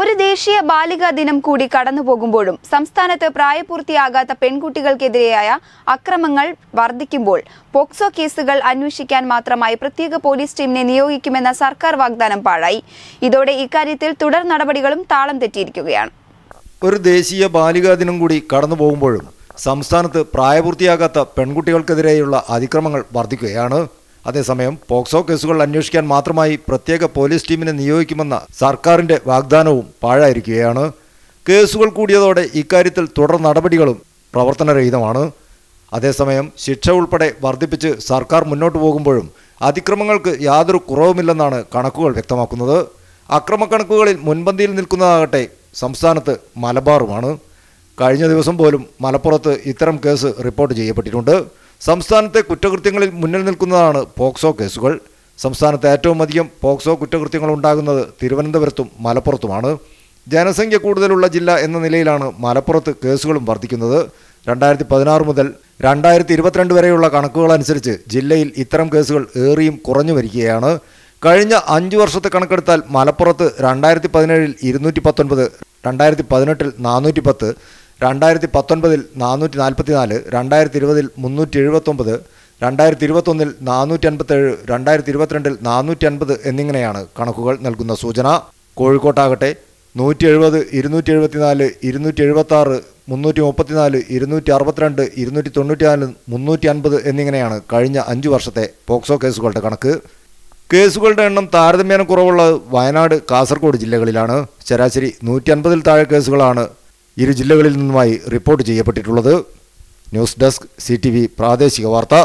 ഒരു ദേശീയ ബാലികാ ദിനം കൂടി കടന്നുപോകുമ്പോഴും സംസ്ഥാനത്ത് പ്രായപൂർത്തിയാകാത്ത പെൺകുട്ടികൾക്കെതിരെയായ അക്രമങ്ങൾ വർദ്ധിക്കുമ്പോൾ പോക്സോ കേസുകൾ അന്വേഷിക്കാൻ മാത്രമായി പ്രത്യേക പോലീസ് ടീമിനെ നിയോഗിക്കുമെന്ന സർക്കാർ വാഗ്ദാനം പാഴായി. ഇതോടെ ഇക്കാര്യത്തിൽ തുടർ നടപടികളും താളം തെറ്റിയിരിക്കുകയാണ്. ഒരു ദേശീയ ബാലികാ ദിനം കൂടി കടന്നുപോകുമ്പോഴും സംസ്ഥാനത്ത് പ്രായപൂർത്തിയാകാത്ത പെൺകുട്ടികൾക്കെതിരെയുള്ള അതിക്രമങ്ങൾ വർദ്ധിക്കുകയാണ്. അതേസമയം പോക്സോ കേസുകൾ അന്വേഷിക്കാൻ മാത്രമായി പ്രത്യേക പോലീസ് ടീമിനെ നിയോഗിക്കുമെന്ന സർക്കാരിന്റെ വാഗ്ദാനവും പാഴായിരിക്കുകയാണ്. കേസുകൾ കൂടിയതോടെ ഇക്കാര്യത്തിൽ തുടർ നടപടികളും പ്രവർത്തനരഹിതമാണ്. അതേസമയം ശിക്ഷ ഉൾപ്പെടെ വർദ്ധിപ്പിച്ച് സർക്കാർ മുന്നോട്ട് പോകുമ്പോഴും അതിക്രമങ്ങൾക്ക് യാതൊരു കുറവുമില്ലെന്നാണ് കണക്കുകൾ വ്യക്തമാക്കുന്നത്. അക്രമക്കണക്കുകളിൽ മുൻപന്തിയിൽ നിൽക്കുന്നതാകട്ടെ സംസ്ഥാനത്ത് മലബാറുമാണ്. കഴിഞ്ഞ ദിവസം പോലും മലപ്പുറത്ത് ഇത്തരം കേസ് റിപ്പോർട്ട് ചെയ്യപ്പെട്ടിട്ടുണ്ട്. സംസ്ഥാനത്തെ കുറ്റകൃത്യങ്ങളിൽ മുന്നിൽ നിൽക്കുന്നതാണ് പോക്സോ കേസുകൾ. സംസ്ഥാനത്ത് ഏറ്റവും അധികം പോക്സോ കുറ്റകൃത്യങ്ങൾ ഉണ്ടാകുന്നത് തിരുവനന്തപുരത്തും മലപ്പുറത്തുമാണ്. ജനസംഖ്യ കൂടുതലുള്ള ജില്ല എന്ന നിലയിലാണ് മലപ്പുറത്ത് കേസുകളും വർദ്ധിക്കുന്നത്. 2016 മുതൽ 2022 വരെയുള്ള കണക്കുകളനുസരിച്ച് ജില്ലയിൽ ഇത്തരം കേസുകൾ ഏറിയും കുറഞ്ഞു വരികയാണ്. കഴിഞ്ഞ 5 വർഷത്തെ കണക്കെടുത്താൽ മലപ്പുറത്ത് 2017-ൽ 219, 2018-ൽ 410, 2019-ൽ 444, 2020-ൽ 379, 2021-ൽ 457, 2022-ൽ 450 എന്നിങ്ങനെയാണ് കണക്കുകൾ നൽകുന്ന സൂചന. കോഴിക്കോട്ടാകട്ടെ 170, 274, 276, 334, 262, 294, 350 എന്നിങ്ങനെയാണ് കഴിഞ്ഞ 5 വർഷത്തെ പോക്സോ കേസുകളുടെ കണക്ക്. കേസുകളുടെ എണ്ണം താരതമ്യേന കുറവുള്ളത് വയനാട്, കാസർഗോഡ് ജില്ലകളിലാണ്. ശരാശരി 150-ൽ താഴെ കേസുകളാണ് ഇരു ജില്ലകളിൽ നിന്നുമായി റിപ്പോർട്ട് ചെയ്യപ്പെട്ടിട്ടുള്ളത്. ന്യൂസ് ഡെസ്ക് CTV പ്രാദേശിക വാർത്ത.